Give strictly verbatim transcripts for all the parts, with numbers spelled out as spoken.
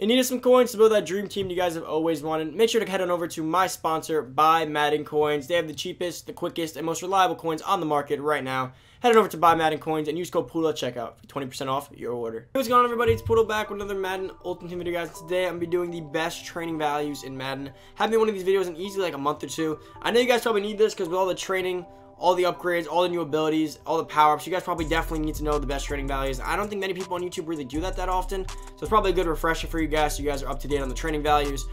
and needed some coins to build that dream team you guys have always wanted, make sure to head on over to my sponsor, Buy Madden Coins. They have the cheapest, the quickest, and most reliable coins on the market right now. Head on over to Buy Madden Coins and use code Poodle at checkout for twenty percent off your order. Hey, what's going on, everybody? It's Poodle back with another Madden Ultimate Team video, guys. Today, I'm going to be doing the best training values in Madden. Haven't made one of these videos in easily like a month or two. I know you guys probably need this because with all the training, all the upgrades, all the new abilities, all the power-ups, you guys probably definitely need to know the best training values. I don't think many people on YouTube really do that that often, so it's probably a good refresher for you guys so you guys are up to date on the training values.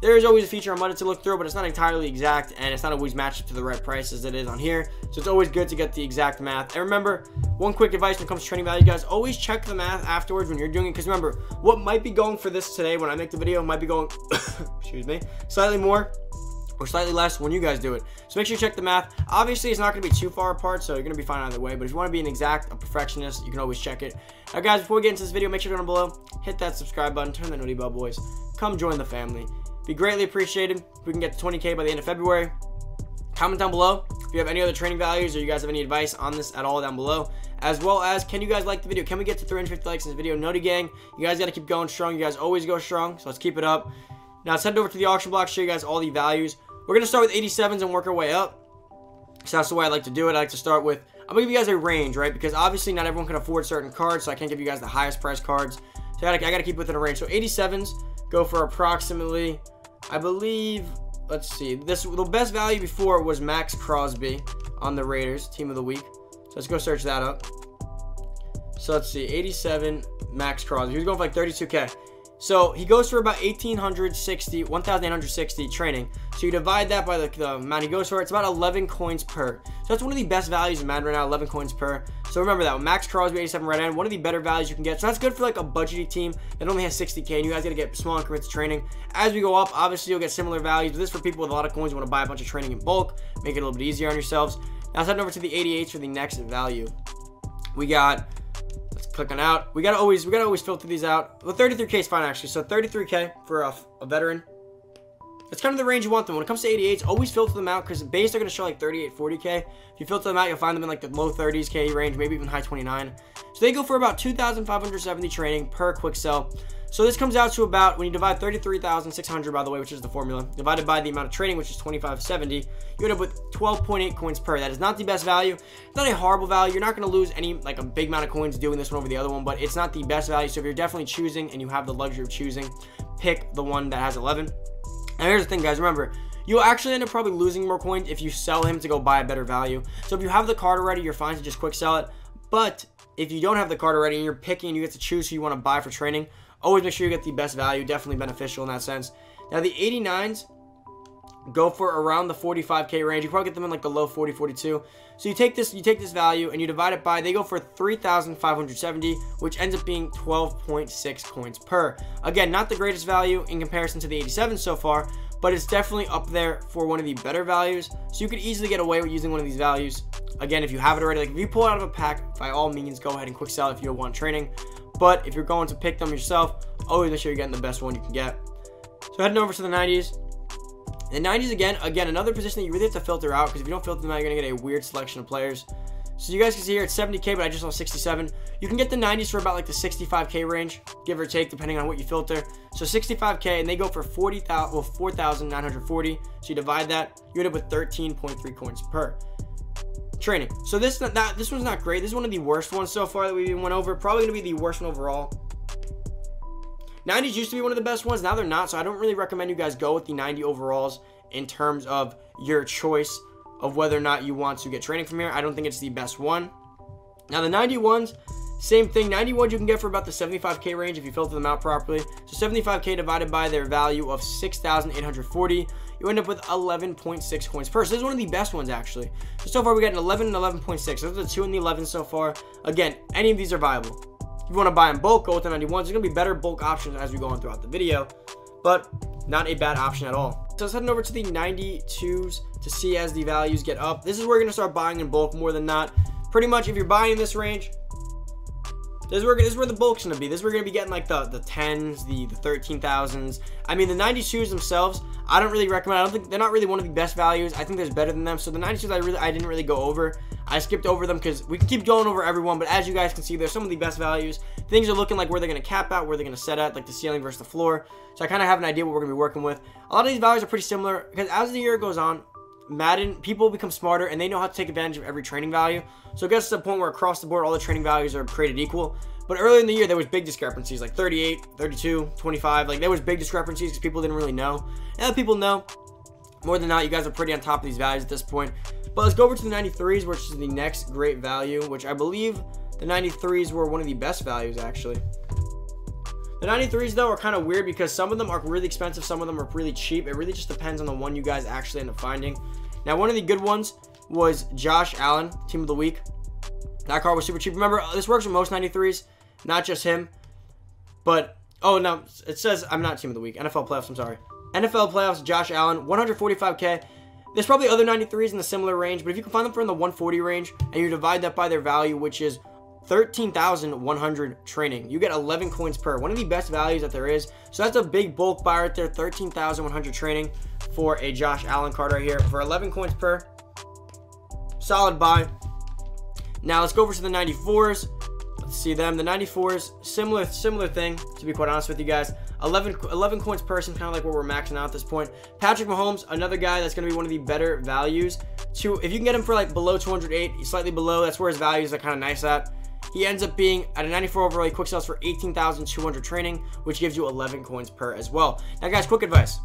There is always a feature on Mudita to look through, but it's not entirely exact, and it's not always matched up to the right price as it is on here, so it's always good to get the exact math. And remember, one quick advice when it comes to training value, guys, always check the math afterwards when you're doing it, because remember, what might be going for this today when I make the video might be going, excuse me, slightly more or slightly less when you guys do it. So make sure you check the math. Obviously, it's not going to be too far apart, so you're going to be fine either way, but if you want to be an exact, a perfectionist, you can always check it. Now, guys, before we get into this video, make sure down below, hit that subscribe button, turn that noty bell, boys. Come join the family. Be greatly appreciated if we can get to twenty K by the end of February. Comment down below if you have any other training values or you guys have any advice on this at all down below. As well as, can you guys like the video? Can we get to three hundred fifty likes in this video? Noty gang, you guys got to keep going strong. You guys always go strong, so let's keep it up. Now, let's head over to the auction block, show you guys all the values. We're going to start with eighty-sevens and work our way up. So that's the way I like to do it. I like to start with, I'm going to give you guys a range, right? Because obviously not everyone can afford certain cards, so I can't give you guys the highest price cards. So I got to keep within a range. So eighty-sevens go for approximately, I believe, let's see. This the best value before was Max Crosby on the Raiders, Team of the Week. So let's go search that up. So let's see, eighty-seven Max Crosby. He was going for like thirty-two K. So he goes for about eighteen sixty, eighteen sixty training. So you divide that by the, the amount he goes for. It's about eleven coins per. So that's one of the best values in Madden right now, eleven coins per. So remember that, Max Crosby, eighty-seven right end, one of the better values you can get. So that's good for like a budgeting team that only has sixty K, and you guys got to get small increments of training. As we go up, obviously you'll get similar values. But this is for people with a lot of coins who want to buy a bunch of training in bulk, make it a little bit easier on yourselves. Now let's head over to the eighty-eights for the next value. We got... clicking out, we gotta always we gotta always filter these out. The thirty-three K is fine actually. So thirty-three K for a, a veteran, that's kind of the range you want them. When it comes to eighty-eights, always filter them out because base are gonna show like thirty-eight, forty K. If you filter them out, you'll find them in like the low thirties K range, maybe even high twenty-nine. So they go for about two thousand five hundred seventy training per quick sell. So this comes out to about, when you divide thirty-three thousand six hundred, by the way, which is the formula, divided by the amount of training, which is twenty-five seventy, you end up with twelve point eight coins per. That is not the best value. It's not a horrible value. You're not going to lose any, like a big amount of coins doing this one over the other one, but it's not the best value. So if you're definitely choosing and you have the luxury of choosing, pick the one that has eleven. And here's the thing, guys, remember, you'll actually end up probably losing more coins if you sell him to go buy a better value. So if you have the card already, you're fine to just quick sell it. But if you don't have the card already and you're picking and you get to choose who you want to buy for training, always make sure you get the best value. Definitely beneficial in that sense. Now, the eighty-nines go for around the forty-five K range. You probably get them in like the low forty, forty-two. So you take this, you take this value and you divide it by, they go for three thousand five hundred seventy, which ends up being twelve point six coins per. Again, not the greatest value in comparison to the eighty-sevens so far, but it's definitely up there for one of the better values. So you could easily get away with using one of these values. Again, if you have it already, like if you pull it out of a pack, by all means, go ahead and quick sell if you want training. But if you're going to pick them yourself, always make sure you're getting the best one you can get. So heading over to the nineties. The nineties, again, again, another position that you really have to filter out, because if you don't filter them out, you're going to get a weird selection of players. So you guys can see here, it's seventy K, but I just saw sixty-seven. You can get the nineties for about like the sixty-five K range, give or take, depending on what you filter. So sixty-five K, and they go for forty thousand, well, four thousand nine hundred forty. So you divide that, you end up with thirteen point three coins per training. So this that this one's not great. This is one of the worst ones so far that we went over. Probably gonna be the worst one overall. nineties used to be one of the best ones. Now they're not. So I don't really recommend you guys go with the ninety overalls in terms of your choice of whether or not you want to get training from here. I don't think it's the best one. Now the ninety-ones, same thing. ninety-ones you can get for about the seventy-five K range if you filter them out properly. So seventy-five K divided by their value of six thousand eight hundred forty, you end up with eleven point six coins per. So this is one of the best ones actually. So so far we got an eleven and eleven point six. Those are the two and the eleven so far. Again, any of these are viable. If you want to buy in bulk, go with the ninety-ones. There's going to be better bulk options as we go on throughout the video, but not a bad option at all. So let's head over to the ninety-twos to see as the values get up. This is where you're going to start buying in bulk more than not. Pretty much if you're buying in this range, This is where, this is where the bulk's gonna be. This is where we're gonna be getting like the the tens, the the thirteen thousands. I mean, the ninety-twos themselves, I don't really recommend. I don't think they're not really one of the best values. I think there's better than them. So the ninety-twos, I really I didn't really go over. I skipped over them because we can keep going over everyone. But as you guys can see, there's some of the best values. Things are looking like where they're gonna cap out, where they're gonna set at, like the ceiling versus the floor. So I kind of have an idea what we're gonna be working with. A lot of these values are pretty similar because as the year goes on, Madden people become smarter and they know how to take advantage of every training value. So it gets to the point where across the board all the training values are created equal. But earlier in the year there was big discrepancies, like thirty-eight, thirty-two, twenty-five. Like there was big discrepancies because people didn't really know. Now that people know more than not, you guys are pretty on top of these values at this point. But let's go over to the ninety-threes, which is the next great value, which I believe the ninety-threes were one of the best values actually. The ninety-threes though are kind of weird because some of them are really expensive, some of them are really cheap. It really just depends on the one you guys actually end up finding. Now one of the good ones was Josh Allen, Team of the Week. That card was super cheap. Remember, this works with most ninety-threes, not just him. But, oh no, it says I'm not Team of the Week. N F L Playoffs, I'm sorry. N F L Playoffs, Josh Allen, one forty-five K. There's probably other ninety-threes in the similar range, but if you can find them from the one forty range and you divide that by their value, which is thirteen thousand one hundred training, you get eleven coins per, one of the best values that there is. So that's a big bulk buy right there. Thirteen thousand one hundred training for a Josh Allen card right here for eleven coins per. Solid buy. Now let's go over to the ninety-fours. Let's see them. The ninety-fours, similar similar thing, to be quite honest with you guys. Eleven eleven coins per, kind of like where we're maxing out at this point. Patrick Mahomes, another guy that's going to be one of the better values. To if you can get him for like below two hundred eight, slightly below, that's where his values are kind of nice at. He ends up being at a ninety-four overall. He quick sells for eighteen thousand two hundred training, which gives you eleven coins per as well. Now guys, quick advice.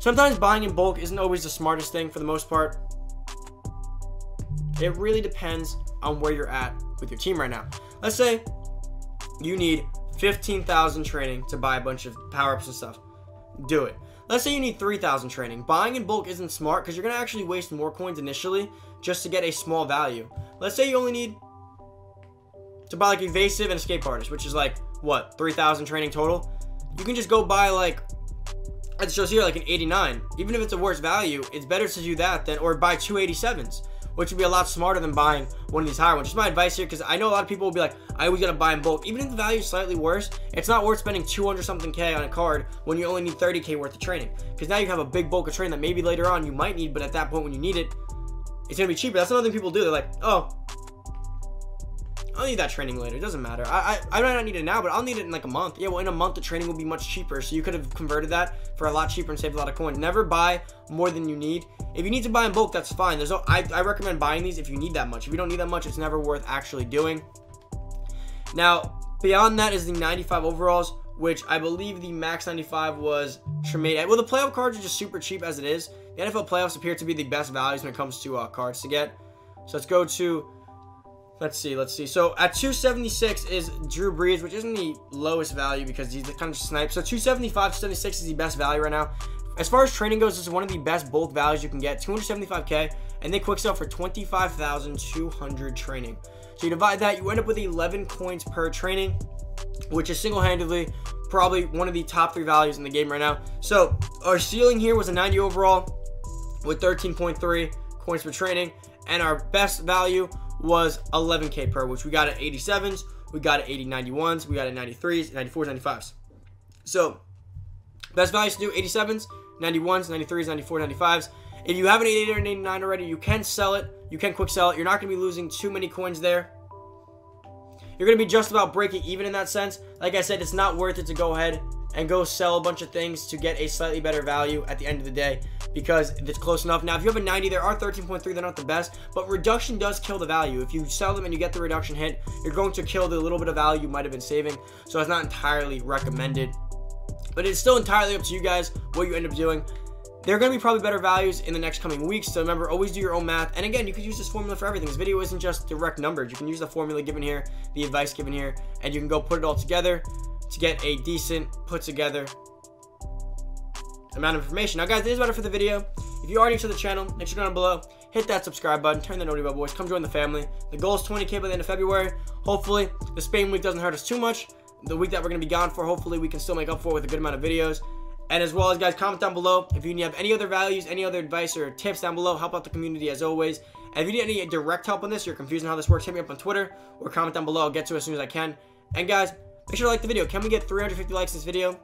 Sometimes buying in bulk isn't always the smartest thing for the most part. It really depends on where you're at with your team right now. Let's say you need fifteen thousand training to buy a bunch of power-ups and stuff. Do it. Let's say you need three thousand training. Buying in bulk isn't smart because you're going to actually waste more coins initially just to get a small value. Let's say you only need to buy like Evasive and Escape Artist, which is like, what, three thousand training total? You can just go buy like, it shows here like an eighty-nine. Even if it's a worse value, it's better to do that than, or buy two eighty-sevens, which would be a lot smarter than buying one of these higher ones. Just my advice here, because I know a lot of people will be like, I always gotta buy in bulk. Even if the value is slightly worse, it's not worth spending two hundred something K on a card when you only need thirty K worth of training. Because now you have a big bulk of training that maybe later on you might need, but at that point when you need it, it's gonna be cheaper. That's another thing people do. They're like, oh, I'll need that training later. It doesn't matter. I, I I might not need it now, but I'll need it in like a month. Yeah, well, in a month, the training will be much cheaper. So you could have converted that for a lot cheaper and saved a lot of coins. Never buy more than you need. If you need to buy in bulk, that's fine. There's no, I, I recommend buying these if you need that much. If you don't need that much, it's never worth actually doing. Now, beyond that is the ninety-five overalls, which I believe the max ninety-five was Tremaine. Well, the playoff cards are just super cheap as it is. The N F L playoffs appear to be the best values when it comes to uh, cards to get. So let's go to... Let's see, let's see. So at two seventy-six is Drew Brees, which isn't the lowest value because he's kind of sniped. So two seventy-five, two seventy-six is the best value right now. As far as training goes, this is one of the best bulk values you can get, two seventy-five K, and they quick sell for twenty-five thousand two hundred training. So you divide that, you end up with eleven coins per training, which is single-handedly probably one of the top three values in the game right now. So our ceiling here was a ninety overall with thirteen point three coins per training, and our best value was eleven K per, which we got at eighty-sevens, we got at eighty, ninety-ones, we got at ninety-threes, ninety-fours, ninety-fives. So best values to do: eighty-sevens, ninety-ones, ninety-threes, ninety-fours, ninety-fives. If you have an eighty-eight or an eighty-nine already, you can sell it, you can quick sell it. You're not gonna be losing too many coins there. You're gonna be just about breaking even in that sense. Like I said, it's not worth it to go ahead and go sell a bunch of things to get a slightly better value at the end of the day, because it's close enough. Now, if you have a ninety, there are thirteen point three, they're not the best, but reduction does kill the value. If you sell them and you get the reduction hit, you're going to kill the little bit of value you might have been saving, so it's not entirely recommended. But it's still entirely up to you guys what you end up doing. There are going to be probably better values in the next coming weeks, so remember, always do your own math. And again, you could use this formula for everything. This video isn't just direct numbers. You can use the formula given here, the advice given here, and you can go put it all together to get a decent put together amount of information. Now guys, that is about it for the video. If you are new to the channel, make sure down below, hit that subscribe button, turn the notification bell, boys. Come join the family. The goal is twenty K by the end of February. Hopefully the Spain week doesn't hurt us too much. The week that we're gonna be gone for, hopefully we can still make up for it with a good amount of videos. And as well as guys, comment down below if you have any other values, any other advice or tips down below. Help out the community as always. And if you need any direct help on this, you're confused on how this works, hit me up on Twitter or comment down below. I'll get to it as soon as I can. And guys, make sure to like the video. Can we get three hundred fifty likes in this video?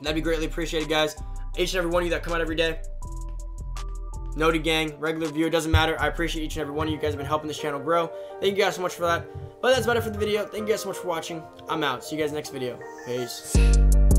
That'd be greatly appreciated, guys. Each and every one of you that come out every day. Noti gang, regular viewer, doesn't matter. I appreciate each and every one of you guys have been helping this channel grow. Thank you guys so much for that. But that's about it for the video. Thank you guys so much for watching. I'm out. See you guys next video. Peace.